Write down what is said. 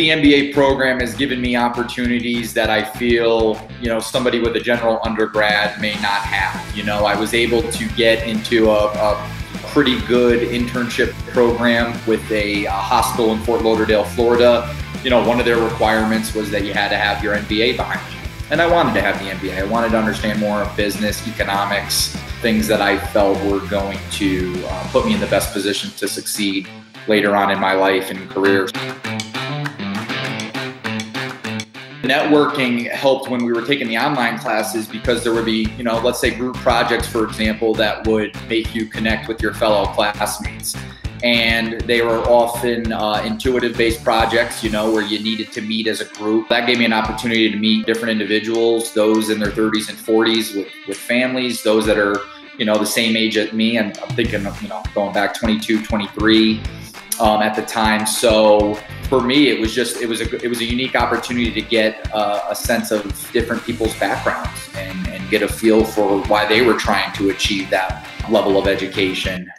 the MBA program has given me opportunities that I feel, somebody with a general undergrad may not have. I was able to get into a pretty good internship program with a hospital in Fort Lauderdale, Florida. One of their requirements was that you had to have your MBA behind you. And I wanted to have the MBA. I wanted to understand more of business, economics, things that I felt were going to put me in the best position to succeed later on in my life and career. Networking helped when we were taking the online classes because there would be, let's say group projects, for example, that would make you connect with your fellow classmates. And they were often intuitive-based projects, where you needed to meet as a group. That gave me an opportunity to meet different individuals, those in their 30s and 40s with families, those that are, the same age as me. And I'm thinking of, going back 22, 23 at the time. So for me, it was just, it was a unique opportunity to get a sense of different people's backgrounds and get a feel for why they were trying to achieve that level of education.